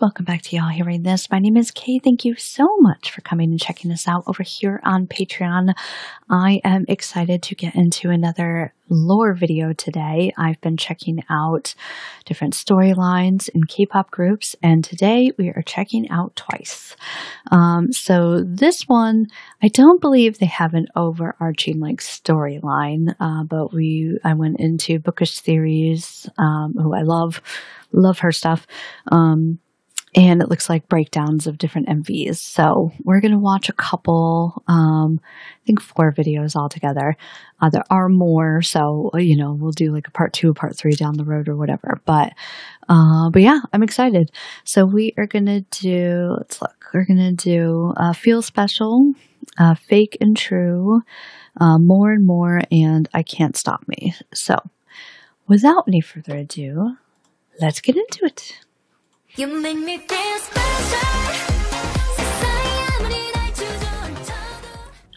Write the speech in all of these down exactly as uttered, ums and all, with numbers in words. Welcome back to Y'all Hearing This. My name is Kay. Thank you so much for coming and checking us out over here on Patreon. I am excited to get into another lore video today. I've been checking out different storylines in K-pop groups, and today we are checking out TWICE. Um, so this one, I don't believe they have an overarching like storyline, uh, but we I went into Bookish Theories, um, who I love, love her stuff, um, and it looks like breakdowns of different M Vs. So we're going to watch a couple, um, I think four videos altogether. Uh, there are more, so, you know, we'll do like a part two, a part three down the road or whatever. But, uh, but yeah, I'm excited. So we are going to do, let's look, we're going to do uh, Feel Special, uh, Fake and True, uh, More and More, and I Can't Stop Me. So without any further ado, let's get into it. You make me feel special.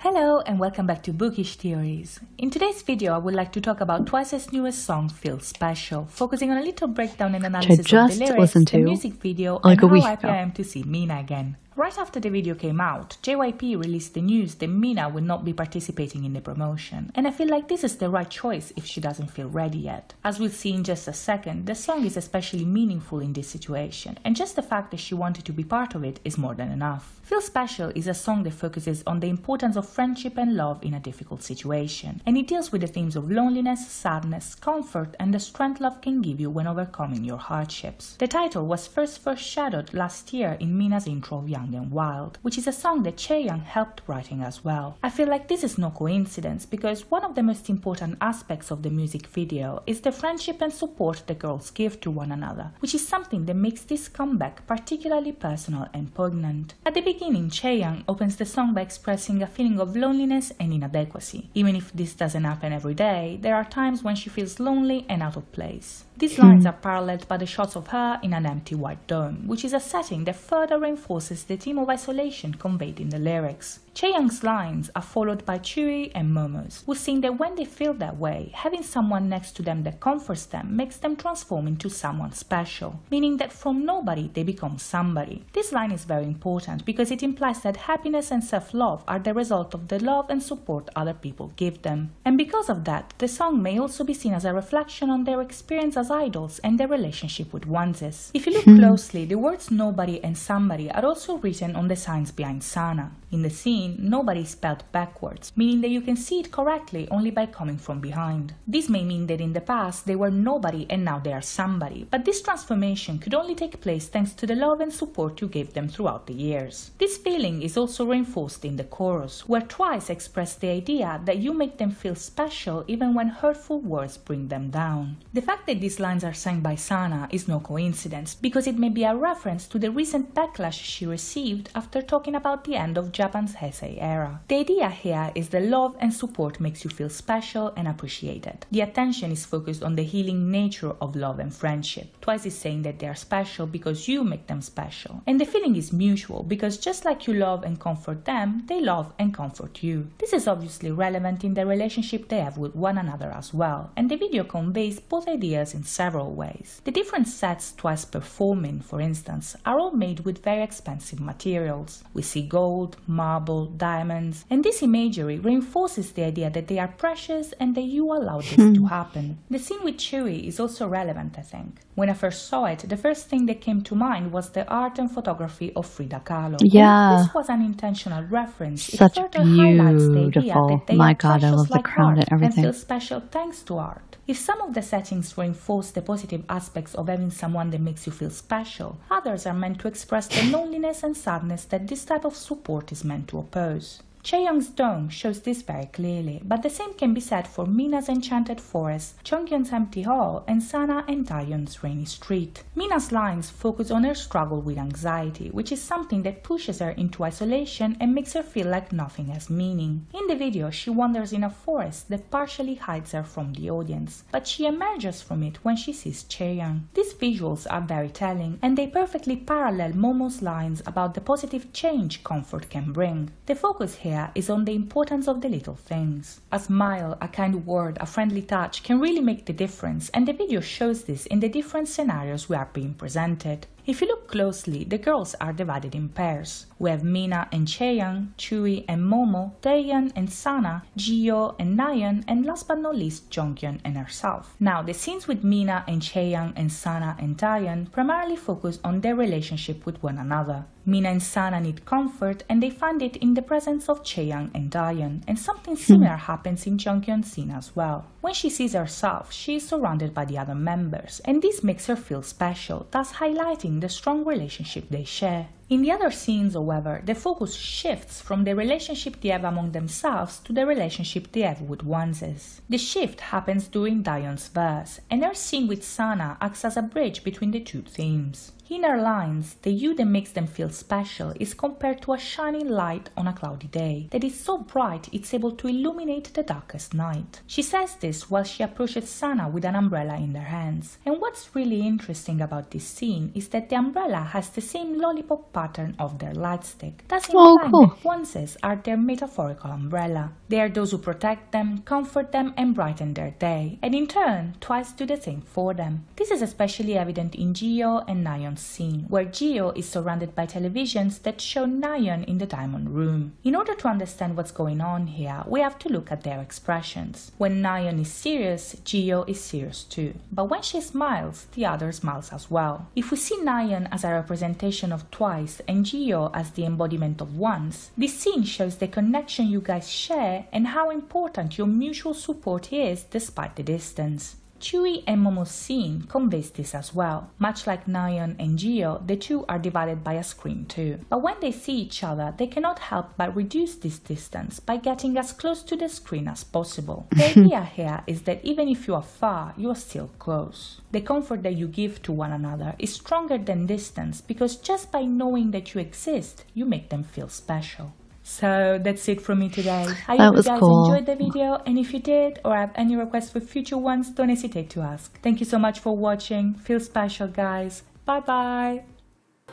Hello and welcome back to Bookish Theories. In today's video I would like to talk about TWICE's newest song, Feel Special, focusing on a little breakdown and analysis of the lyrics, the music video, like and how happy I am to see Mina again. Right after the video came out, J Y P released the news that Mina will not be participating in the promotion, and I feel like this is the right choice if she doesn't feel ready yet. As we'll see in just a second, the song is especially meaningful in this situation, and just the fact that she wanted to be part of it is more than enough. Feel Special is a song that focuses on the importance of friendship and love in a difficult situation, and it deals with the themes of loneliness, sadness, comfort, and the strength love can give you when overcoming your hardships. The title was first foreshadowed last year in Mina's intro of Young and Wild, which is a song that Chaeyoung helped writing as well. I feel like this is no coincidence because one of the most important aspects of the music video is the friendship and support the girls give to one another, which is something that makes this comeback particularly personal and poignant. At the beginning, Chaeyoung opens the song by expressing a feeling of loneliness and inadequacy. Even if this doesn't happen every day, there are times when she feels lonely and out of place. These lines are paralleled by the shots of her in an empty white dome, which is a setting that further reinforces the the theme of isolation conveyed in the lyrics. Chaeyoung's lines are followed by Tzuyu and Momo's, who sing that when they feel that way, having someone next to them that comforts them makes them transform into someone special, meaning that from nobody they become somebody. This line is very important because it implies that happiness and self-love are the result of the love and support other people give them. And because of that, the song may also be seen as a reflection on their experience as idols and their relationship with Onces. If you look closely, the words nobody and somebody are also written on the signs behind Sana. In the scene, nobody is spelled backwards, meaning that you can see it correctly only by coming from behind. This may mean that in the past they were nobody and now they are somebody, but this transformation could only take place thanks to the love and support you gave them throughout the years. This feeling is also reinforced in the chorus, where TWICE expressed the idea that you make them feel special even when hurtful words bring them down. The fact that these lines are sung by Sana is no coincidence, because it may be a reference to the recent backlash she received after talking about the end of Japan's Heisei era. The idea here is that love and support makes you feel special and appreciated. The attention is focused on the healing nature of love and friendship. TWICE is saying that they are special because you make them special. And the feeling is mutual because just like you love and comfort them, they love and comfort you. This is obviously relevant in the relationship they have with one another as well, and the video conveys both ideas in several ways. The different sets TWICE performing, for instance, are all made with very expensive materials. We see gold, marble, diamonds, and this imagery reinforces the idea that they are precious and that you allow this to happen. The scene with Tzuyu is also relevant, I think. When I first saw it, the first thing that came to mind was the art and photography of Frida Kahlo. Yeah. This was an intentional reference. Such it further highlights the idea that they My God, I love the like crown and everything. And feel special thanks to art. If some of the settings reinforce the positive aspects of having someone that makes you feel special, others are meant to express the loneliness and sadness that this type of support is meant to oppose. Chaeyoung's dome shows this very clearly, but the same can be said for Mina's enchanted forest, Jeongyeon's empty hall, and Sana and Dahyun's rainy street. Mina's lines focus on her struggle with anxiety, which is something that pushes her into isolation and makes her feel like nothing has meaning. In the video, she wanders in a forest that partially hides her from the audience, but she emerges from it when she sees Chaeyoung. These visuals are very telling, and they perfectly parallel Momo's lines about the positive change comfort can bring. The focus here is on the importance of the little things. A smile, a kind word, a friendly touch can really make the difference, and the video shows this in the different scenarios we are being presented. If you look closely, the girls are divided in pairs. We have Mina and Chaeyoung, Tzuyu and Momo, Dahyun and Sana, Jihyo and Nayeon, and last but not least, Jeongyeon and herself. Now, the scenes with Mina and Chaeyoung and Sana and Dahyun primarily focus on their relationship with one another. Mina and Sana need comfort, and they find it in the presence of Chaeyoung and Dahyun, and something similar happens in Jeongyeon's scene as well. When she sees herself, she is surrounded by the other members, and this makes her feel special, thus highlighting the strong relationship they share. In the other scenes, however, the focus shifts from the relationship they have among themselves to the relationship they have with Onces. The shift happens during Dahyun's verse, and her scene with Sana acts as a bridge between the two themes. In her lines, the you that makes them feel special is compared to a shining light on a cloudy day that is so bright it's able to illuminate the darkest night. She says this while she approaches Sana with an umbrella in their hands. And what's really interesting about this scene is that the umbrella has the same lollipop pattern of their light stick, thus implying that Onces are their metaphorical umbrella. They are those who protect them, comfort them, and brighten their day, and in turn, TWICE do the same for them. This is especially evident in Jihyo and Nayeon scene, where Jihyo is surrounded by televisions that show Nayeon in the diamond room. In order to understand what's going on here, we have to look at their expressions. When Nayeon is serious, Jihyo is serious too, but when she smiles, the other smiles as well. If we see Nayeon as a representation of TWICE and Jihyo as the embodiment of Once, this scene shows the connection you guys share and how important your mutual support is despite the distance. Tzuyu and Momo's scene conveys this as well. Much like Nayeon and Jihyo, the two are divided by a screen too. But when they see each other, they cannot help but reduce this distance by getting as close to the screen as possible. The idea here is that even if you are far, you are still close. The comfort that you give to one another is stronger than distance, because just by knowing that you exist, you make them feel special. So that's it for me today. I hope you guys cool. enjoyed the video, and if you did or have any requests for future ones, don't hesitate to ask. Thank you so much for watching. Feel special, guys. Bye bye.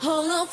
Ooh.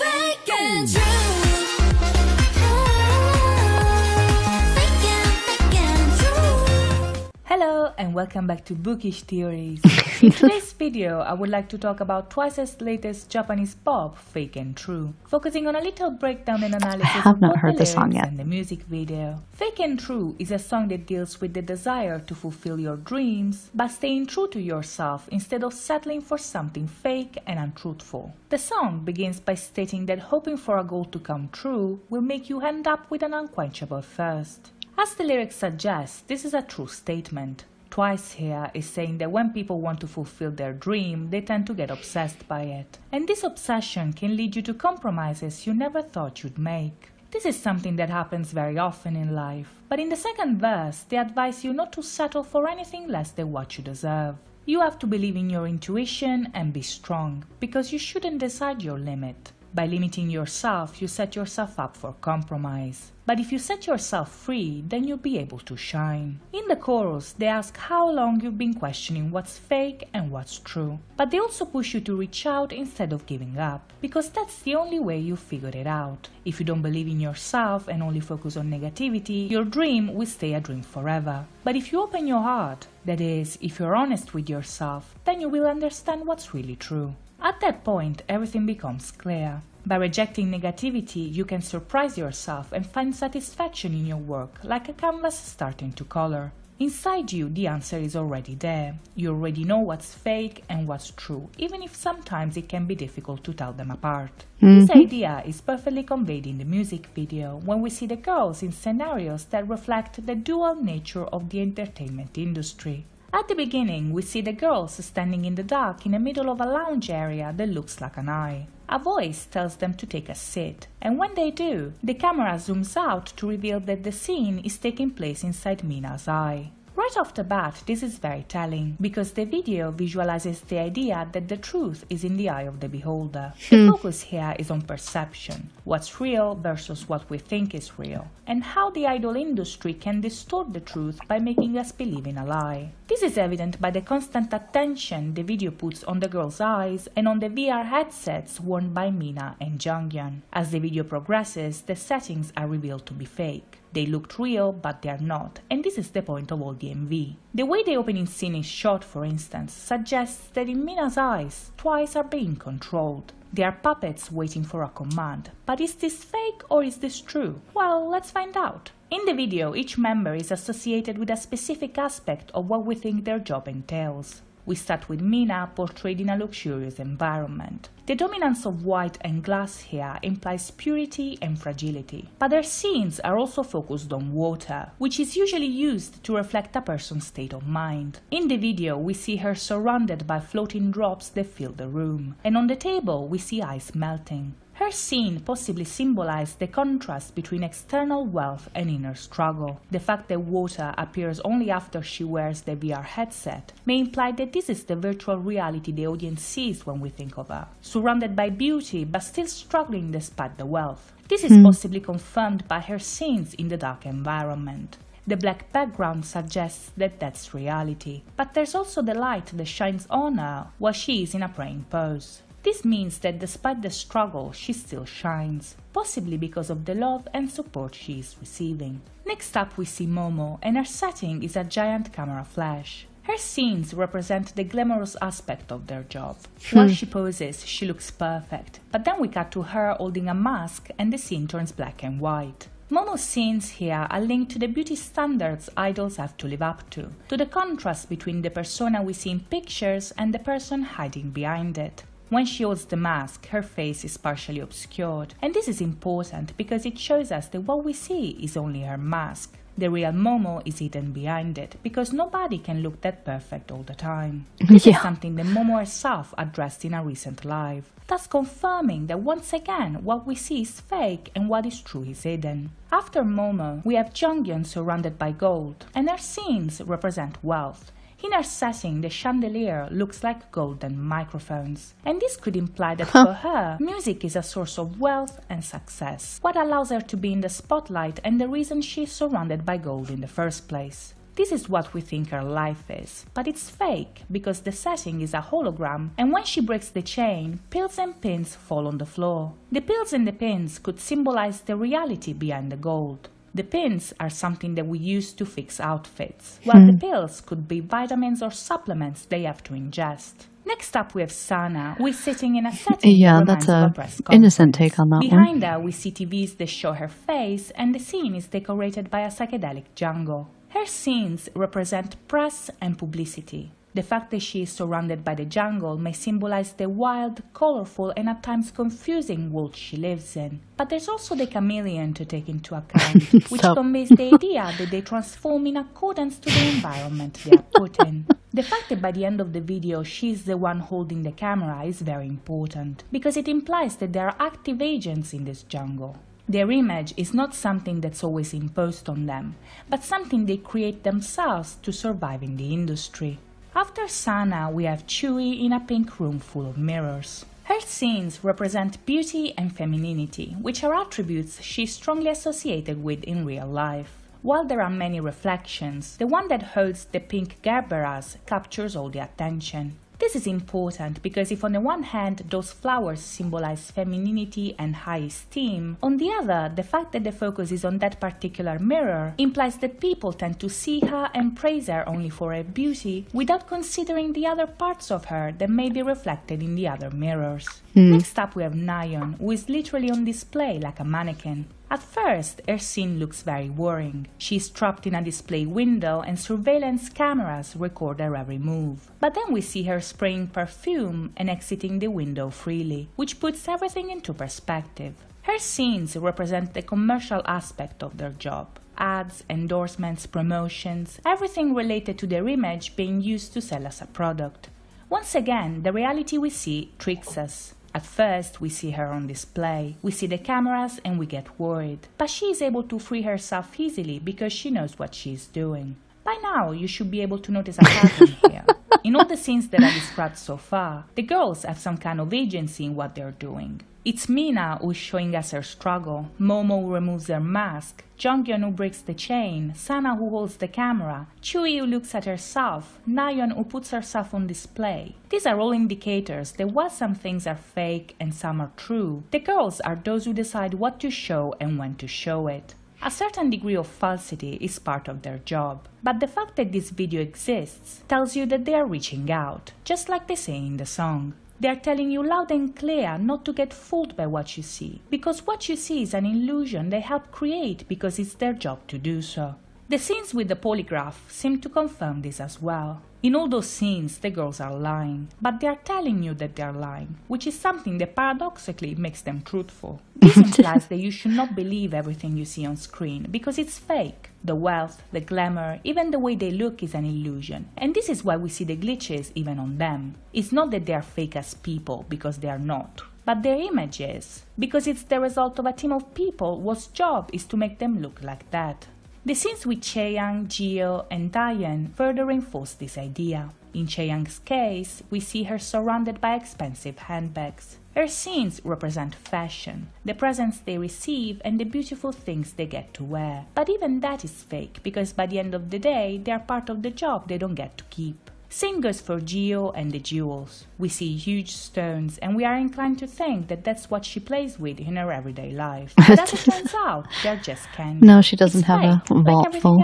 Hello and welcome back to Bookish Theories. In today's video, I would like to talk about TWICE's latest Japanese pop, Fake and True, focusing on a little breakdown and analysis I have not of heard the, the song yet. And the music video. Fake and True is a song that deals with the desire to fulfill your dreams by staying true to yourself instead of settling for something fake and untruthful. The song begins by stating that hoping for a goal to come true will make you end up with an unquenchable thirst. As the lyrics suggest, this is a true statement. TWICE here is saying that when people want to fulfill their dream, they tend to get obsessed by it. And this obsession can lead you to compromises you never thought you'd make. This is something that happens very often in life. But in the second verse, they advise you not to settle for anything less than what you deserve. You have to believe in your intuition and be strong, because you shouldn't decide your limit. By limiting yourself, you set yourself up for compromise. But if you set yourself free, then you'll be able to shine. In the chorus, they ask how long you've been questioning what's fake and what's true. But they also push you to reach out instead of giving up, because that's the only way you figured it out. If you don't believe in yourself and only focus on negativity, your dream will stay a dream forever. But if you open your heart, that is, if you're honest with yourself, then you will understand what's really true. At that point, everything becomes clear. By rejecting negativity, you can surprise yourself and find satisfaction in your work, like a canvas starting to color. Inside you, the answer is already there. You already know what's fake and what's true, even if sometimes it can be difficult to tell them apart. Mm-hmm. This idea is perfectly conveyed in the music video, when we see the girls in scenarios that reflect the dual nature of the entertainment industry. At the beginning, we see the girls standing in the dark in the middle of a lounge area that looks like an eye. A voice tells them to take a seat, and when they do, the camera zooms out to reveal that the scene is taking place inside Mina's eye. Right off the bat, this is very telling, because the video visualizes the idea that the truth is in the eye of the beholder. The focus here is on perception, what's real versus what we think is real, and how the idol industry can distort the truth by making us believe in a lie. This is evident by the constant attention the video puts on the girls' eyes and on the V R headsets worn by Mina and Jeongyeon. As the video progresses, the settings are revealed to be fake. They looked real, but they are not, and this is the point of all the M V. The way the opening scene is shot, for instance, suggests that in Mina's eyes, TWICE are being controlled. They are puppets waiting for a command. But is this fake or is this true? Well, let's find out. In the video, each member is associated with a specific aspect of what we think their job entails. We start with Mina, portrayed in a luxurious environment. The dominance of white and glass here implies purity and fragility, but their scenes are also focused on water, which is usually used to reflect a person's state of mind. In the video, we see her surrounded by floating drops that fill the room, and on the table we see ice melting. Her scene possibly symbolized the contrast between external wealth and inner struggle. The fact that water appears only after she wears the V R headset may imply that this is the virtual reality the audience sees when we think of her, surrounded by beauty but still struggling despite the wealth. This is mm. possibly confirmed by her scenes in the dark environment. The black background suggests that that's reality, but there's also the light that shines on her while she is in a praying pose. This means that despite the struggle, she still shines, possibly because of the love and support she is receiving. Next up we see Momo, and her setting is a giant camera flash. Her scenes represent the glamorous aspect of their job. Hmm. While she poses, she looks perfect, but then we cut to her holding a mask and the scene turns black and white. Momo's scenes here are linked to the beauty standards idols have to live up to, to the contrast between the persona we see in pictures and the person hiding behind it. When she holds the mask, her face is partially obscured, and this is important because it shows us that what we see is only her mask. The real Momo is hidden behind it, because nobody can look that perfect all the time. This yeah. is something that Momo herself addressed in a recent live, thus confirming that once again what we see is fake and what is true is hidden. After Momo, we have Jeongyeon surrounded by gold, and her scenes represent wealth. In her setting, the chandelier looks like golden microphones, and this could imply that for her, music is a source of wealth and success, what allows her to be in the spotlight and the reason she is surrounded by gold in the first place. This is what we think her life is, but it's fake, because the setting is a hologram, and when she breaks the chain, pills and pins fall on the floor. The pills and the pins could symbolize the reality behind the gold. The pins are something that we use to fix outfits, while hmm. the pills could be vitamins or supplements they have to ingest. Next up we have Sana, who is sitting in a setting yeah, that's a innocent take on that Behind one. her we see T Vs that show her face, and the scene is decorated by a psychedelic jungle. Her scenes represent press and publicity. The fact that she is surrounded by the jungle may symbolize the wild, colorful, and at times confusing world she lives in. But there's also the chameleon to take into account, which conveys the idea that they transform in accordance to the environment they are put in. The fact that by the end of the video she is the one holding the camera is very important, because it implies that there are active agents in this jungle. Their image is not something that's always imposed on them, but something they create themselves to survive in the industry. After Sana, we have Tzuyu in a pink room full of mirrors. Her scenes represent beauty and femininity, which are attributes she is strongly associated with in real life. While there are many reflections, the one that holds the pink gerberas captures all the attention. This is important because if on the one hand those flowers symbolize femininity and high esteem, on the other, the fact that the focus is on that particular mirror implies that people tend to see her and praise her only for her beauty without considering the other parts of her that may be reflected in the other mirrors. Mm. Next up we have Nayeon, who is literally on display like a mannequin. At first, her scene looks very worrying. She is trapped in a display window and surveillance cameras record her every move. But then we see her spraying perfume and exiting the window freely, which puts everything into perspective. Her scenes represent the commercial aspect of their job. ads, endorsements, promotions, everything related to their image being used to sell us a product. Once again, the reality we see tricks us. At first, we see her on display, we see the cameras and we get worried, but she is able to free herself easily because she knows what she is doing. By now, you should be able to notice a pattern here. In all the scenes that I described so far, the girls have some kind of agency in what they're doing. It's Mina who's showing us her struggle, Momo who removes her mask, Jeongyeon who breaks the chain, Sana who holds the camera, Tzuyu who looks at herself, Nayeon who puts herself on display. These are all indicators that while some things are fake and some are true, the girls are those who decide what to show and when to show it. A certain degree of falsity is part of their job, but the fact that this video exists tells you that they are reaching out, just like they say in the song. They are telling you loud and clear not to get fooled by what you see, because what you see is an illusion they help create because it's their job to do so. The scenes with the polygraph seem to confirm this as well. In all those scenes, the girls are lying, but they are telling you that they are lying, which is something that paradoxically makes them truthful. This implies that you should not believe everything you see on screen, because it's fake. The wealth, the glamour, even the way they look is an illusion, and this is why we see the glitches even on them. It's not that they are fake as people, because they are not, but their image is, because it's the result of a team of people whose job is to make them look like that. The scenes with Chaeyoung, Jihyo and Dahyun further reinforce this idea. In Chaeyoung's case, we see her surrounded by expensive handbags. Her scenes represent fashion, the presents they receive and the beautiful things they get to wear. But even that is fake, because by the end of the day, they are part of the job they don't get to keep. Same goes for Jihyo and the jewels. We see huge stones and we are inclined to think that that's what she plays with in her everyday life. But as it turns out, they're just candy. No, she doesn't it's have fake, a vault like full.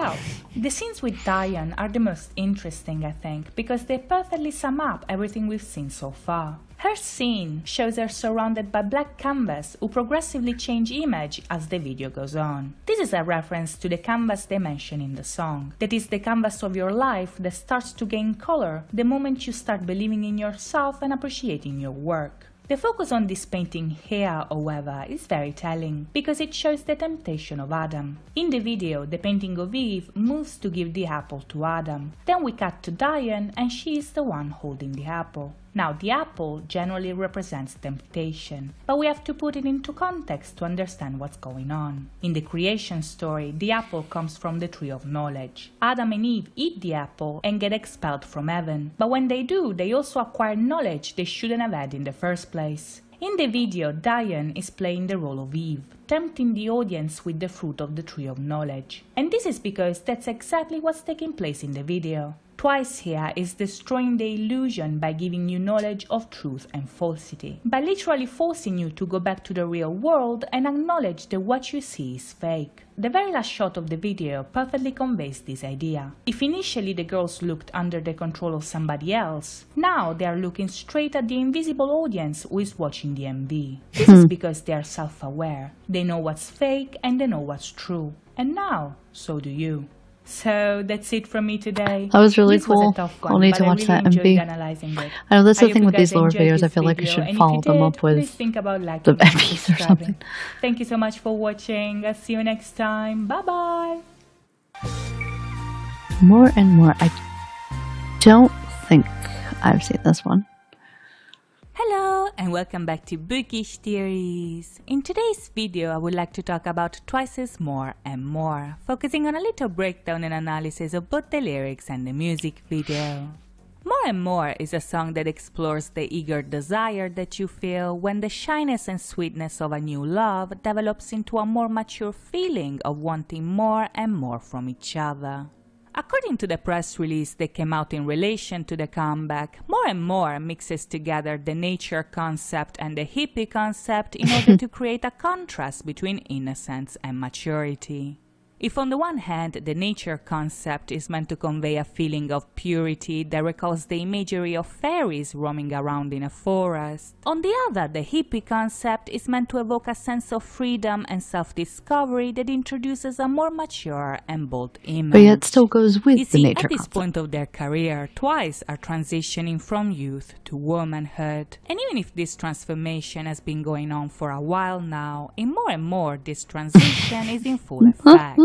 The scenes with Dahyun are the most interesting, I think, because they perfectly sum up everything we've seen so far. Her scene shows her surrounded by black canvas who progressively change image as the video goes on. This is a reference to the canvas they mention in the song. That is the canvas of your life that starts to gain color the moment you start believing in yourself and appreciating your work. The focus on this painting here, however, is very telling, because it shows the temptation of Adam. In the video, the painting of Eve moves to give the apple to Adam. Then we cut to Dahyun and she is the one holding the apple. Now, the apple generally represents temptation, but we have to put it into context to understand what's going on. In the creation story, the apple comes from the tree of knowledge. Adam and Eve eat the apple and get expelled from heaven, but when they do, they also acquire knowledge they shouldn't have had in the first place. Place. In the video, Dahyun is playing the role of Eve, tempting the audience with the fruit of the tree of knowledge. And this is because that's exactly what's taking place in the video. TWICE here is destroying the illusion by giving you knowledge of truth and falsity, by literally forcing you to go back to the real world and acknowledge that what you see is fake. The very last shot of the video perfectly conveys this idea. If initially the girls looked under the control of somebody else, now they are looking straight at the invisible audience who is watching the M V. This is because they are self-aware, they know what's fake and they know what's true. And now, so do you. So that's it from me today. That was really this cool. Was a tough one, I'll need to watch really that M V. I know that's I the thing with these lower videos. I feel video. like I should and follow them did, up with think about like the M Vs or something. Thank you so much for watching. I'll see you next time. Bye bye. More and more. I don't think I've seen this one. Hello and welcome back to Bookish Theories. In today's video, I would like to talk about TWICE's More and More, focusing on a little breakdown and analysis of both the lyrics and the music video. More and More is a song that explores the eager desire that you feel when the shyness and sweetness of a new love develops into a more mature feeling of wanting more and more from each other. According to the press release that came out in relation to the comeback, More and More mixes together the nature concept and the hippie concept in order to create a contrast between innocence and maturity. If on the one hand, the nature concept is meant to convey a feeling of purity that recalls the imagery of fairies roaming around in a forest, on the other, the hippie concept is meant to evoke a sense of freedom and self-discovery that introduces a more mature and bold image. But yet still goes with you see, the nature concept. At this concept. point of their career, TWICE are transitioning from youth to womanhood. And even if this transformation has been going on for a while now, in More and More, this transition is in full effect.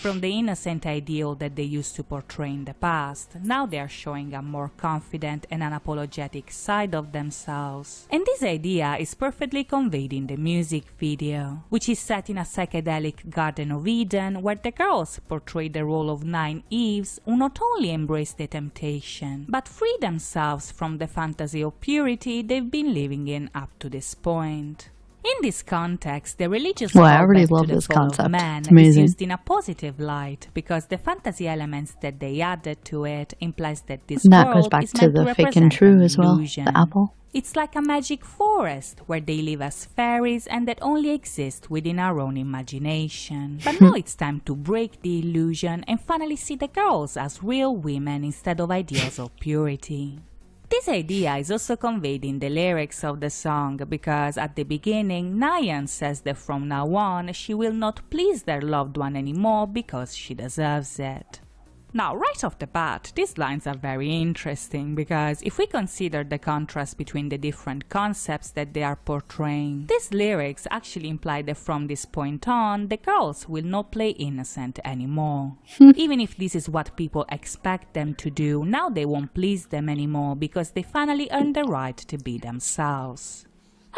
From the innocent ideal that they used to portray in the past, now they are showing a more confident and unapologetic side of themselves. And this idea is perfectly conveyed in the music video, which is set in a psychedelic Garden of Eden, where the girls portray the role of nine Eves who not only embrace the temptation, but free themselves from the fantasy of purity they've been living in up to this point. In this context, the religious well, I really love to the this concept. Man is used in a positive light because the fantasy elements that they added to it implies that this and that world goes back is to meant the to fake and true as well. The apple. It's like a magic forest where they live as fairies and that only exist within our own imagination. But now it's time to break the illusion and finally see the girls as real women instead of ideals of purity. This idea is also conveyed in the lyrics of the song because at the beginning Nayeon says that from now on she will not please their loved one anymore because she deserves it. Now, right off the bat, these lines are very interesting because if we consider the contrast between the different concepts that they are portraying, these lyrics actually imply that from this point on, the girls will not play innocent anymore. Even if this is what people expect them to do, now they won't please them anymore because they finally earn the right to be themselves.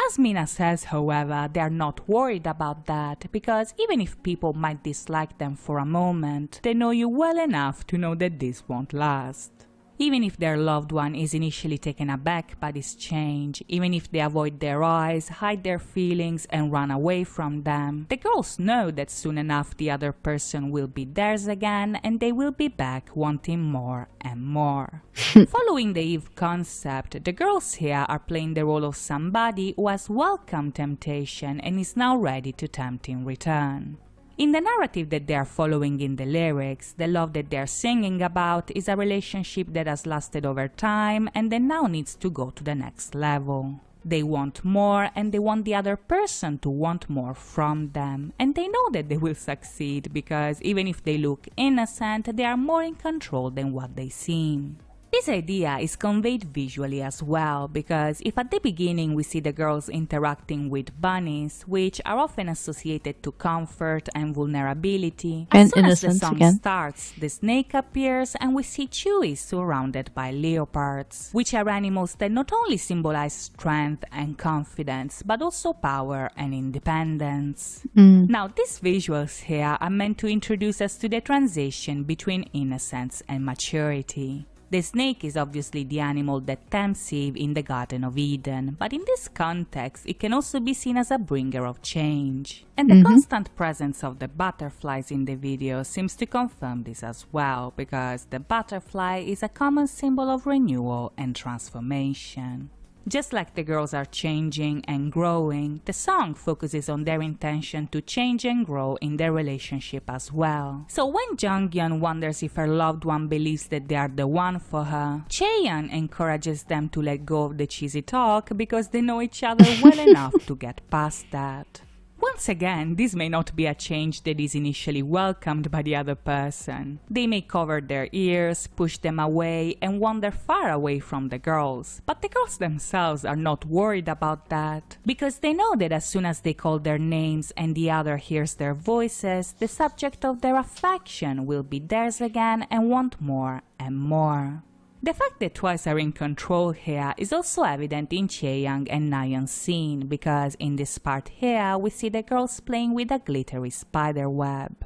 As Mina says, however, they are not worried about that, because even if people might dislike them for a moment, they know you well enough to know that this won't last. Even if their loved one is initially taken aback by this change, even if they avoid their eyes, hide their feelings and run away from them, the girls know that soon enough the other person will be theirs again and they will be back wanting more and more. Following the Eve concept, the girls here are playing the role of somebody who has welcomed temptation and is now ready to tempt in return. In the narrative that they are following in the lyrics, the love that they are singing about is a relationship that has lasted over time and that now needs to go to the next level. They want more and they want the other person to want more from them, and they know that they will succeed because even if they look innocent, they are more in control than what they seem. This idea is conveyed visually as well, because if at the beginning we see the girls interacting with bunnies, which are often associated to comfort and vulnerability, and as soon as the song again. starts, the snake appears and we see Chewie surrounded by leopards, which are animals that not only symbolize strength and confidence, but also power and independence. Mm. Now, these visuals here are meant to introduce us to the transition between innocence and maturity. The snake is obviously the animal that tempts Eve in the Garden of Eden, but in this context it can also be seen as a bringer of change. And the mm-hmm. constant presence of the butterflies in the video seems to confirm this as well, because the butterfly is a common symbol of renewal and transformation. Just like the girls are changing and growing, the song focuses on their intention to change and grow in their relationship as well. So when Jeongyeon wonders if her loved one believes that they are the one for her, Chaeyoung encourages them to let go of the cheesy talk because they know each other well enough to get past that. Once again, this may not be a change that is initially welcomed by the other person. They may cover their ears, push them away, and wander far away from the girls. But the girls themselves are not worried about that, because they know that as soon as they call their names and the other hears their voices, the subject of their affection will be theirs again and want more and more. The fact that TWICE are in control here is also evident in Chaeyoung and Nayeon's scene, because in this part here we see the girls playing with a glittery spider web.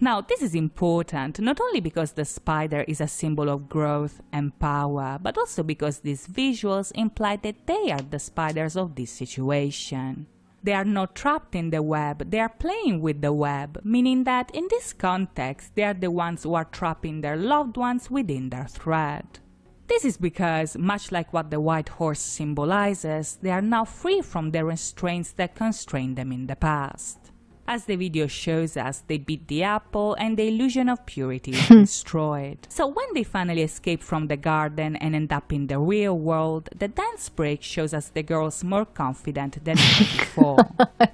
Now, this is important not only because the spider is a symbol of growth and power, but also because these visuals imply that they are the spiders of this situation. They are not trapped in the web, they are playing with the web, meaning that in this context they are the ones who are trapping their loved ones within their thread. This is because, much like what the white horse symbolizes, they are now free from the restraints that constrained them in the past. As the video shows us, they beat the apple and the illusion of purity is destroyed. So when they finally escape from the garden and end up in the real world, the dance break shows us the girls more confident than before.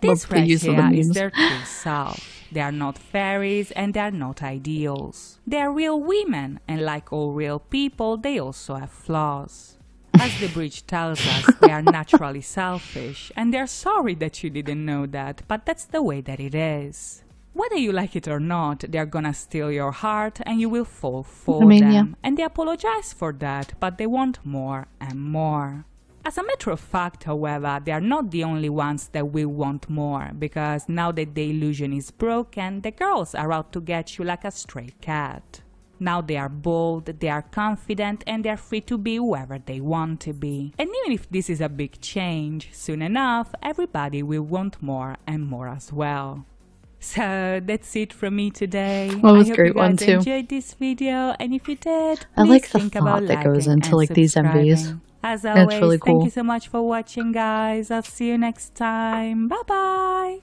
This right here is their true self. They are not fairies and they are not ideals. They are real women, and like all real people, they also have flaws. As the bridge tells us, they are naturally selfish, and they are sorry that you didn't know that, but that's the way that it is. whether you like it or not, they are gonna steal your heart and you will fall for I mean, them. Yeah. And they apologize for that, but they want more and more. As a matter of fact, however, they are not the only ones that will want more, because now that the illusion is broken, the girls are out to get you like a stray cat. Now they are bold, they are confident, and they are free to be whoever they want to be. And even if this is a big change, soon enough, everybody will want more and more as well. So that's it from me today. Well, it was I hope great you guys one too. Enjoyed this video, and if you did, I like the think thought that goes into like these M Vs. As always, that's really cool. Thank you so much for watching, guys. I'll see you next time. Bye bye.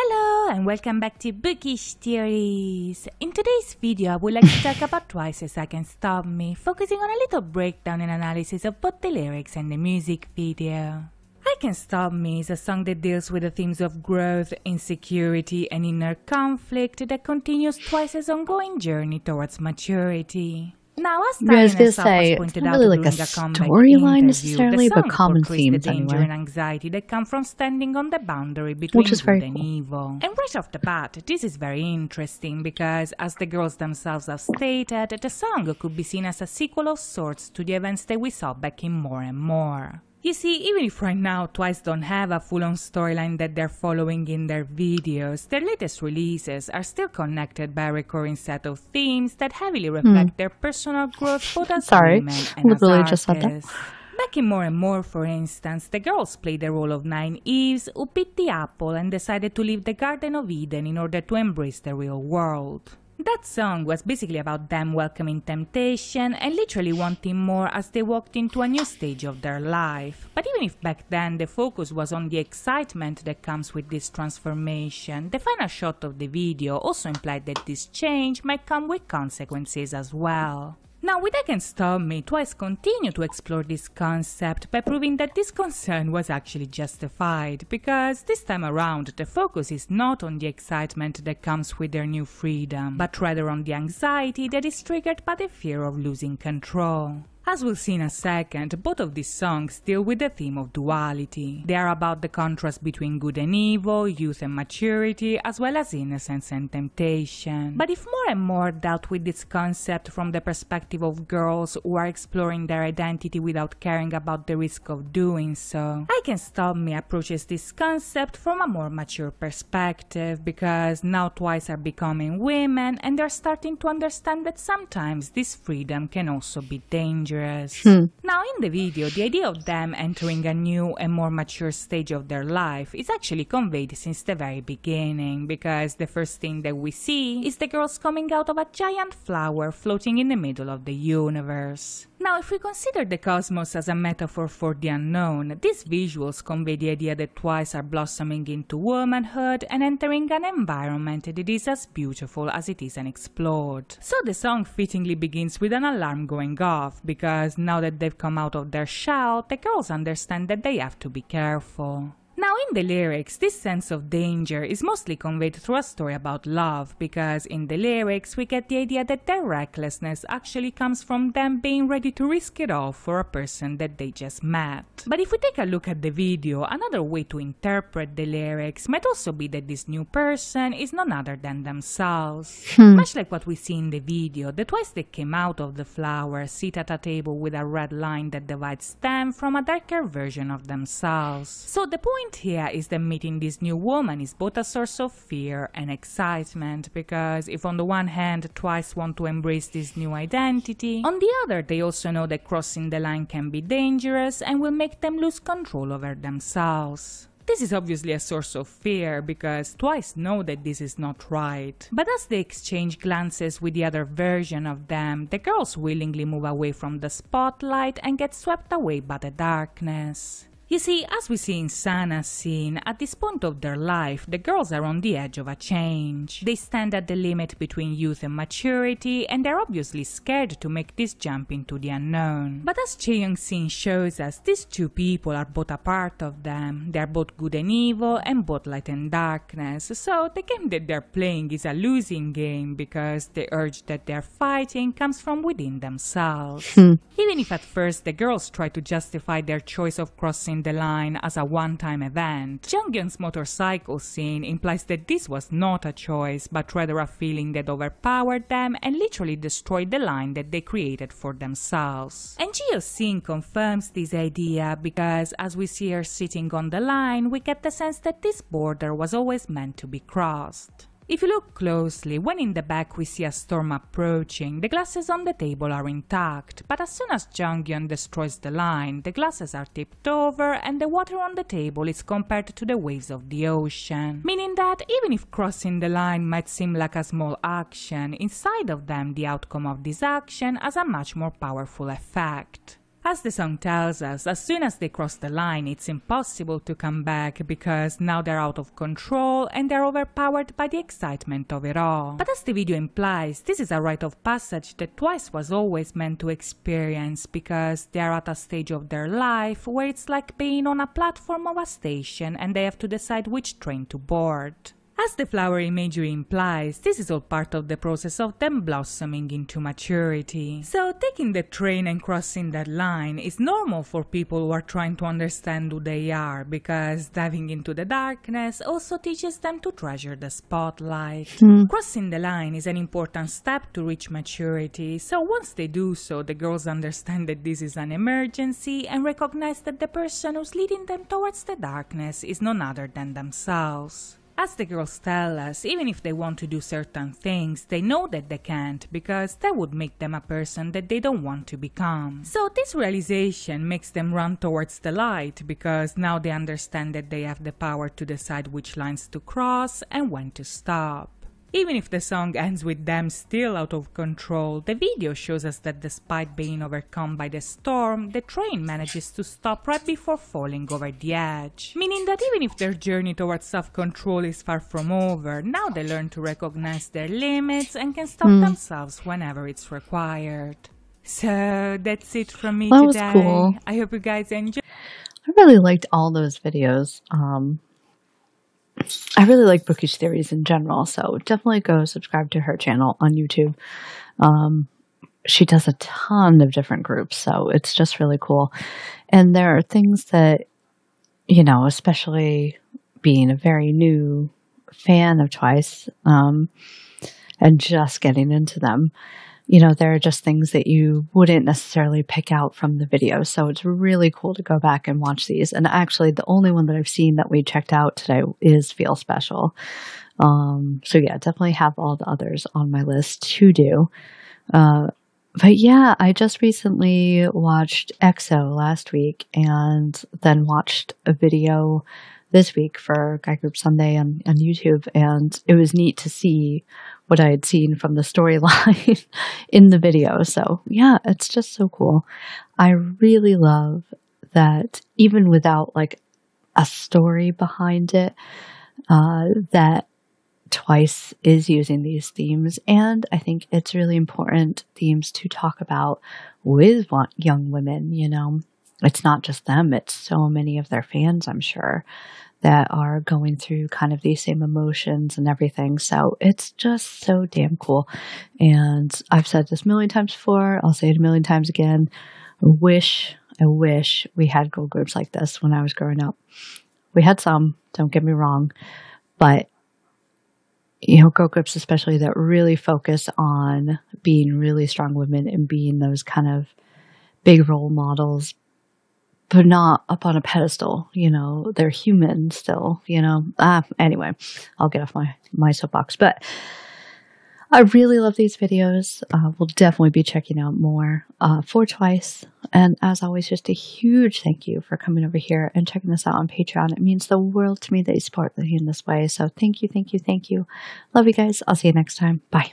Hello and welcome back to Bookish Theories. In today's video I would like to talk about TWICE as I Can Stop Me, focusing on a little breakdown and analysis of both the lyrics and the music video. I Can Stop Me is a song that deals with the themes of growth, insecurity and inner conflict that continues TWICE's ongoing journey towards maturity. Now, as yeah, I was going to say, it's not really like a storyline necessarily, but common themes the danger anyway. And anxiety that come from standing on the boundary between good cool. and evil. And right off the bat, this is very interesting because, as the girls themselves have stated, the song could be seen as a sequel of sorts to the events that we saw back in More and More. You see, even if right now TWICE don't have a full-on storyline that they're following in their videos, their latest releases are still connected by a recurring set of themes that heavily reflect mm. their personal growth both as Sorry. women and literally as just artists. Back in More and More, for instance, the girls played the role of nine Eves who picked the apple and decided to leave the Garden of Eden in order to embrace the real world. That song was basically about them welcoming temptation and literally wanting more as they walked into a new stage of their life. But even if back then the focus was on the excitement that comes with this transformation, the final shot of the video also implied that this change might come with consequences as well. Now, with I Can Stop Me, TWICE continued to explore this concept by proving that this concern was actually justified, because this time around the focus is not on the excitement that comes with their new freedom, but rather on the anxiety that is triggered by the fear of losing control. As we'll see in a second, both of these songs deal with the theme of duality. They are about the contrast between good and evil, youth and maturity, as well as innocence and temptation. But if More and More dealt with this concept from the perspective of girls who are exploring their identity without caring about the risk of doing so, I Can Stop Me approaches this concept from a more mature perspective, because now TWICE are becoming women and they're starting to understand that sometimes this freedom can also be dangerous. Hmm. Now, in the video, the idea of them entering a new and more mature stage of their life is actually conveyed since the very beginning, because the first thing that we see is the girls coming out of a giant flower floating in the middle of the universe. Now, if we consider the cosmos as a metaphor for the unknown, these visuals convey the idea that TWICE are blossoming into womanhood and entering an environment that is as beautiful as it is unexplored. So the song fittingly begins with an alarm going off, because now that they've come out of their shell, the girls understand that they have to be careful. Now, in the lyrics, this sense of danger is mostly conveyed through a story about love, because in the lyrics we get the idea that their recklessness actually comes from them being ready to risk it all for a person that they just met. But if we take a look at the video, another way to interpret the lyrics might also be that this new person is none other than themselves. Hmm. Much like what we see in the video, the TWICE that came out of the flower sit at a table with a red line that divides them from a darker version of themselves. So the point here is that meeting this new woman is both a source of fear and excitement, because if on the one hand TWICE want to embrace this new identity, on the other they also know that crossing the line can be dangerous and will make them lose control over themselves. This is obviously a source of fear, because TWICE know that this is not right. But as they exchange glances with the other version of them, the girls willingly move away from the spotlight and get swept away by the darkness. You see, as we see in Sana's scene, at this point of their life, the girls are on the edge of a change. They stand at the limit between youth and maturity, and they're obviously scared to make this jump into the unknown. But as Chaeyoung's scene shows us, these two people are both a part of them. They're both good and evil, and both light and darkness, so the game that they're playing is a losing game, because the urge that they're fighting comes from within themselves. Even if at first the girls try to justify their choice of crossing the line as a one-time event, Jeongyeon's motorcycle scene implies that this was not a choice, but rather a feeling that overpowered them and literally destroyed the line that they created for themselves. And Jihyo's scene confirms this idea, because as we see her sitting on the line, we get the sense that this border was always meant to be crossed. If you look closely, when in the back we see a storm approaching, the glasses on the table are intact, but as soon as Jeongyeon destroys the line, the glasses are tipped over and the water on the table is compared to the waves of the ocean, meaning that even if crossing the line might seem like a small action, inside of them the outcome of this action has a much more powerful effect. As the song tells us, as soon as they cross the line, it's impossible to come back, because now they're out of control and they're overpowered by the excitement of it all. But as the video implies, this is a rite of passage that TWICE was always meant to experience, because they're at a stage of their life where it's like being on a platform of a station and they have to decide which train to board. As the flower imagery implies, this is all part of the process of them blossoming into maturity. So taking the train and crossing that line is normal for people who are trying to understand who they are, because diving into the darkness also teaches them to treasure the spotlight. Mm. Crossing the line is an important step to reach maturity, so once they do so, the girls understand that this is an emergency and recognize that the person who's leading them towards the darkness is none other than themselves. As the girls tell us, even if they want to do certain things, they know that they can't, because that would make them a person that they don't want to become. So this realization makes them run towards the light, because now they understand that they have the power to decide which lines to cross and when to stop. Even if the song ends with them still out of control, the video shows us that despite being overcome by the storm, the train manages to stop right before falling over the edge. Meaning that even if their journey towards self-control is far from over, now they learn to recognize their limits and can stop mm. themselves whenever it's required. So that's it from me that today. That was cool. I hope you guys enjoyed. I really liked all those videos. Um... I really like Bookish Theories in general, so definitely go subscribe to her channel on YouTube. Um, she does a ton of different groups, so it's just really cool. And there are things that, you know, especially being a very new fan of TWICE um, and just getting into them, you know, there are just things that you wouldn't necessarily pick out from the video. So it's really cool to go back and watch these. And actually, the only one that I've seen that we checked out today is Feel Special. Um, so yeah, definitely have all the others on my list to do. Uh, but yeah, I just recently watched EXO last week and then watched a video this week for Guy Group Sunday on, on YouTube, and it was neat to see what I had seen from the storyline in the video. So yeah, it's just so cool. I really love that even without like a story behind it, uh, that TWICE is using these themes, and I think it's really important themes to talk about with young women, you know. It's not just them, it's so many of their fans, I'm sure, that are going through kind of these same emotions and everything. So it's just so damn cool. And I've said this a million times before, I'll say it a million times again. I wish, I wish we had girl groups like this when I was growing up. We had some, don't get me wrong, but you know, girl groups especially that really focus on being really strong women and being those kind of big role models, but not up on a pedestal, you know, they're human still, you know. Ah, anyway, I'll get off my, my soapbox, but I really love these videos. Uh, we'll definitely be checking out more uh, for TWICE. And as always, just a huge thank you for coming over here and checking us out on Patreon. It means the world to me that you support me in this way. So thank you, thank you, thank you. Love you guys. I'll see you next time. Bye.